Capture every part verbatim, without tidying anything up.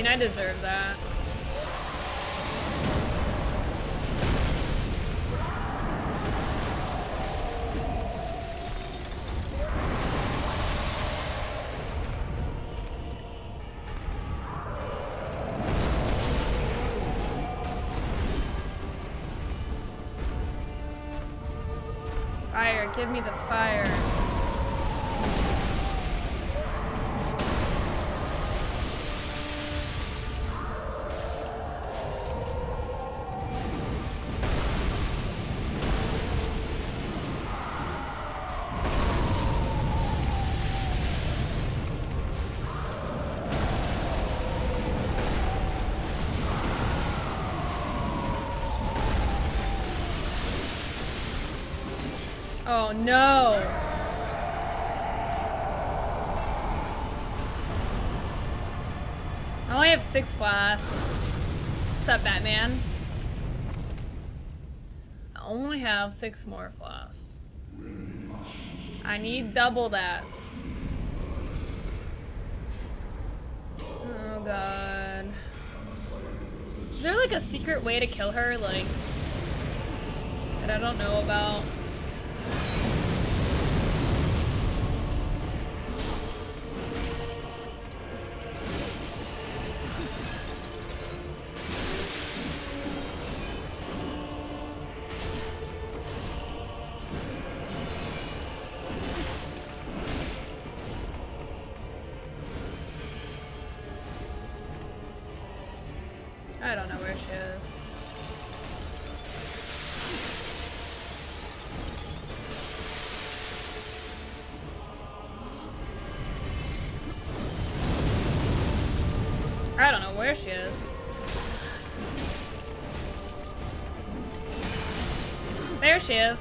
mean, I deserve that. Fire, give me the fire. Oh no! I only have six flasks. What's up, Batman? I only have six more flasks. I need double that. Oh god. Is there like a secret way to kill her, like, that I don't know about? I don't know where she is. I don't know where she is. There she is.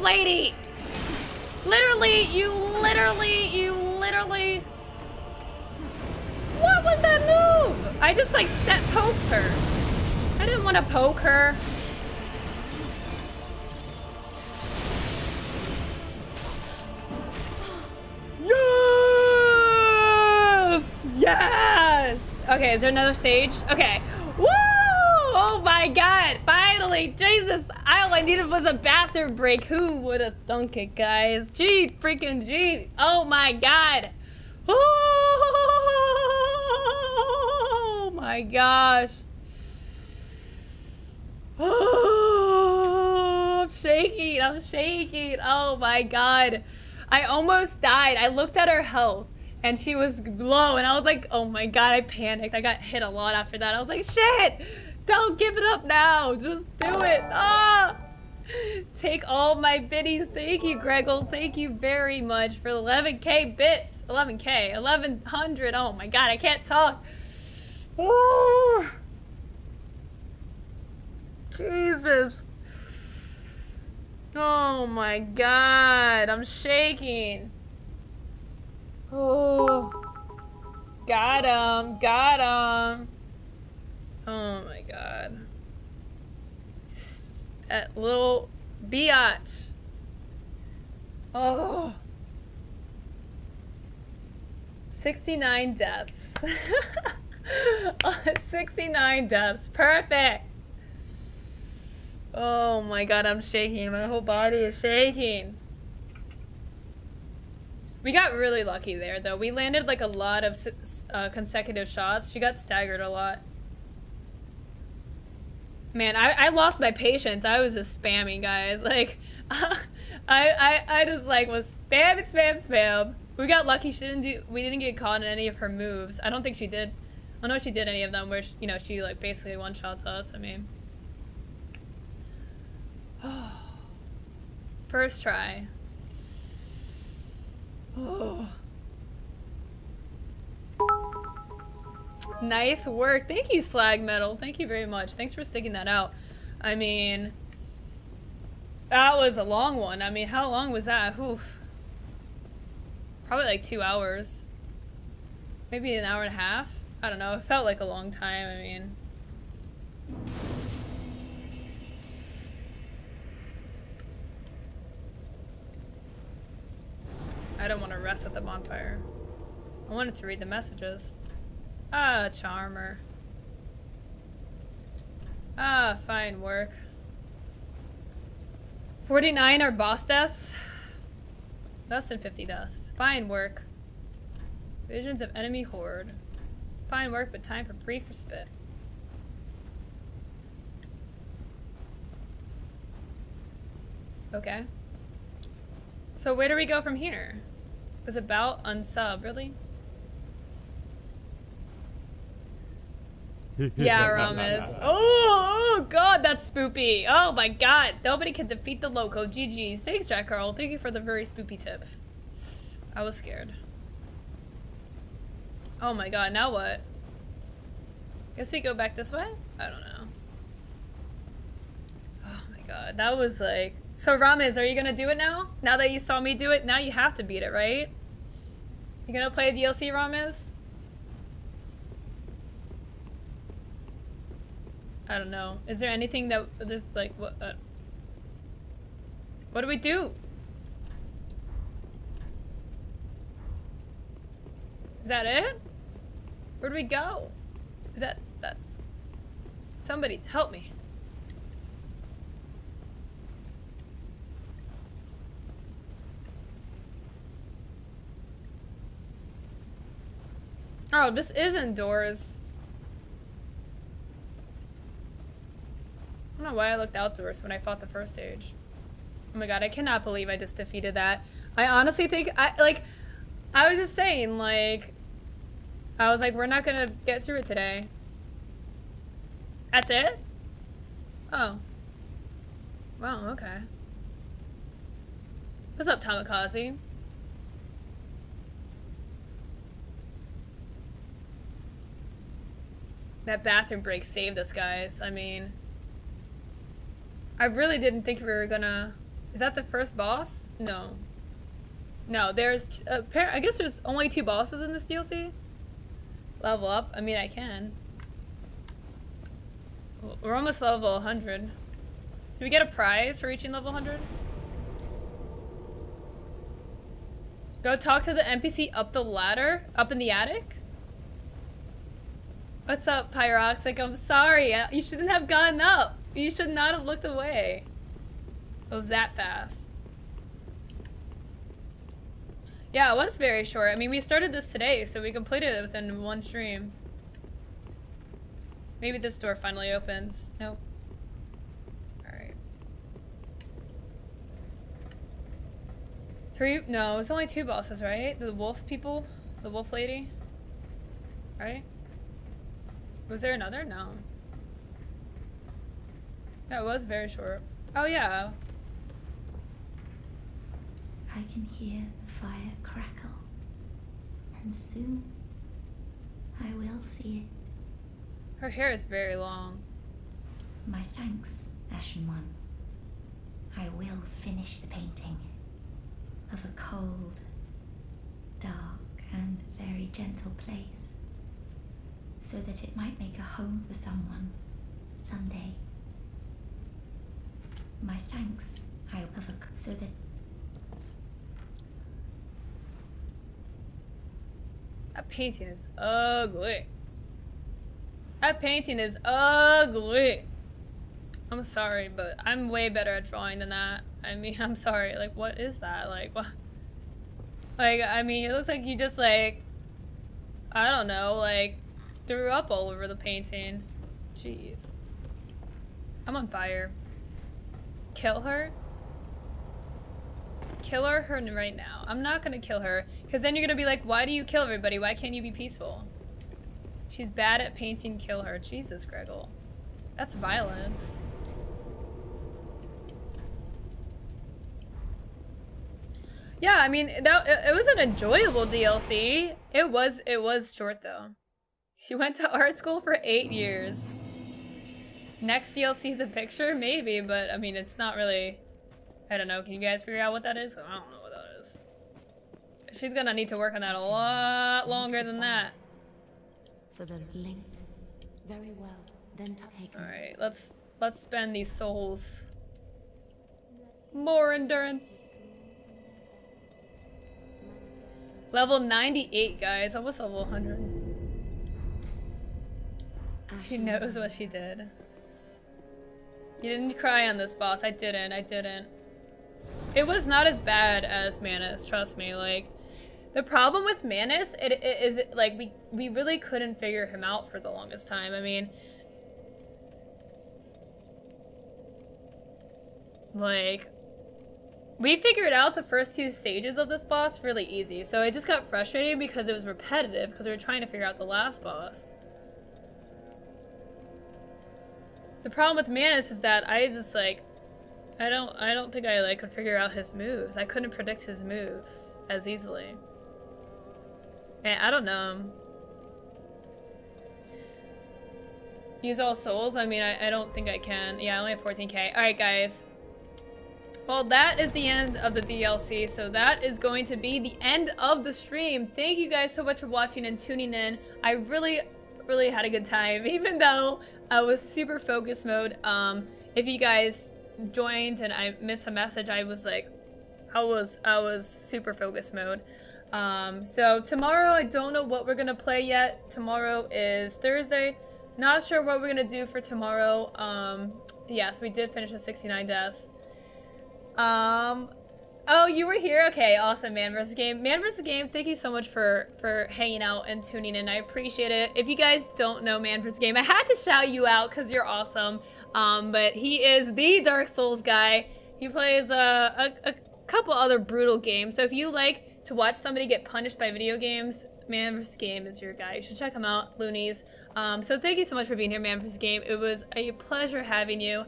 Lady! Literally, you literally, you literally... What was that move? I just like step poked her. I didn't want to poke her. Yes! Yes! Okay, is there another stage? Okay. Woo! Oh my god! Finally! Jesus! All I needed was a bathroom break. Who would have thunk it, guys? Gee, freaking gee! Oh my god! Oh my gosh! Oh, I'm shaking! I'm shaking! Oh my god! I almost died. I looked at her health. And she was low, and I was like, oh my god, I panicked. I got hit a lot after that. I was like, shit! Don't give it up now! Just do it! Ah! Take all my biddies. Thank you, Greggle. Thank you very much for eleven K bits. eleven K. eleven hundred. Oh my god, I can't talk. Oh. Jesus. Oh my god. I'm shaking. Oh, got him, got him. Oh my god. That little biatch. Oh. sixty-nine deaths. sixty-nine deaths, perfect. Oh my god, I'm shaking. My whole body is shaking. We got really lucky there, though. We landed, like, a lot of uh, consecutive shots. She got staggered a lot. Man, I, I lost my patience. I was just spamming, guys. Like, I, I I just, like, was spam, spam, spam. We got lucky. She didn't do... We didn't get caught in any of her moves. I don't think she did. I don't know if she did any of them where, she, you know, she, like, basically one-shots us. I mean... First try. Oh. Nice work. Thank you, Slag Metal. Thank you very much. Thanks for sticking that out. I mean, That was a long one. I mean, how long was that? Oof. Probably like two hours. Maybe an hour and a half? I don't know. It felt like a long time. I mean... I don't want to rest at the bonfire. I wanted to read the messages. Ah, charmer. Ah, fine work. forty-nine are boss deaths? Less than fifty deaths. Fine work. Visions of enemy horde. Fine work, but time for brief respite. Okay. So where do we go from here? Was about unsub, really? Yeah, Rames. Oh, oh, God, that's spoopy. Oh, my God. Nobody can defeat the loco. G G's. Thanks, Jack Carl. Thank you for the very spoopy tip. I was scared. Oh, my God. Now what? Guess we go back this way? I don't know. Oh, my God. That was like... So, Rames, are you going to do it now? Now that you saw me do it, now you have to beat it, right? You going to play D L C, Rames? I don't know. Is there anything that there's like what? Uh, what do we do? Is that it? Where do we go? Is that that? Somebody help me. Oh, this is indoors. I don't know why I looked outdoors when I fought the first stage. Oh my God, I cannot believe I just defeated that. I honestly think, I like, I was just saying, like, I was like, we're not gonna get through it today. That's it? Oh. Wow, okay. What's up, Tamikazi? That bathroom break saved us, guys. I mean... I really didn't think we were gonna... Is that the first boss? No. No, there's... A pair... I guess there's only two bosses in this D L C? Level up. I mean, I can. We're almost level one hundred. Did we get a prize for reaching level one hundred? Go talk to the N P C up the ladder? Up in the attic? What's up, Pyroxic? I'm sorry. You shouldn't have gotten up. You should not have looked away. It was that fast. Yeah, it was very short. I mean, we started this today, so we completed it within one stream. Maybe this door finally opens. Nope. Alright. Three? No, it's only two bosses, right? The wolf people? The wolf lady? Right? Was there another? No. That was very short. Oh, yeah. I can hear the fire crackle, and soon I will see it. Her hair is very long. My thanks, Ashen One. I will finish the painting of a cold, dark, and very gentle place, so that it might make a home for someone someday. My thanks, I will have a so that that painting is ugly. That painting is ugly. I'm sorry, but I'm way better at drawing than that. I mean, I'm sorry. Like, what is that? Like, what? Like, I mean, it looks like you just like, I don't know, like, threw up all over the painting. Jeez. I'm on fire. Kill her? Kill her, her right now. I'm not gonna kill her, because then you're gonna be like, why do you kill everybody? Why can't you be peaceful? She's bad at painting, kill her. Jesus, Gregg. That's violence. Yeah, I mean, that it, it was an enjoyable D L C. It was, it was short, though. She went to art school for eight years. Next D L C, the picture? Maybe, but I mean, it's not really I don't know. Can you guys figure out what that is? I don't know what that is. She's gonna need to work on that a lot longer than that. For the link. Very well. Then take. All right. Let's let's spend these souls. More endurance. Level ninety-eight, guys. Almost level one hundred. She knows what she did. You didn't cry on this boss. I didn't. I didn't. It was not as bad as Manus. Trust me. Like, the problem with Manus it, it, is, it, like, we, we really couldn't figure him out for the longest time. I mean, like, we figured out the first two stages of this boss really easy. So it just got frustrating because it was repetitive because we were trying to figure out the last boss. The problem with Manus is that I just, like, I don't, I don't think I, like, could figure out his moves. I couldn't predict his moves as easily. And I don't know. Use all souls? I mean, I, I don't think I can. Yeah, I only have fourteen K. Alright, guys. Well, that is the end of the D L C, so that is going to be the end of the stream. Thank you guys so much for watching and tuning in. I really, really had a good time, even though I was super focus mode. Um, if you guys joined and I missed a message, I was like, I was, I was super focus mode. Um, so tomorrow, I don't know what we're gonna play yet. Tomorrow is Thursday. Not sure what we're gonna do for tomorrow. Um, yes, we did finish the sixty-nine deaths. Um, oh, you were here? Okay, awesome, Man versus. Game. Man versus. Game, thank you so much for, for hanging out and tuning in. I appreciate it. If you guys don't know Man versus. Game, I had to shout you out because you're awesome. Um, but he is the Dark Souls guy. He plays uh, a, a couple other brutal games. So if you like to watch somebody get punished by video games, Man versus. Game is your guy. You should check him out, loonies. Um, so thank you so much for being here, Man versus. Game. It was a pleasure having you.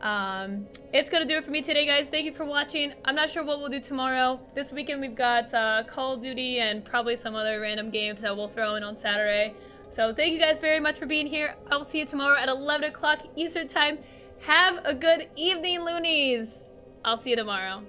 Um, it's gonna do it for me today, guys. Thank you for watching. I'm not sure what we'll do tomorrow. This weekend we've got uh, Call of Duty and probably some other random games that we'll throw in on Saturday. So thank you guys very much for being here. I will see you tomorrow at eleven o'clock Eastern time. Have a good evening, loonies. I'll see you tomorrow.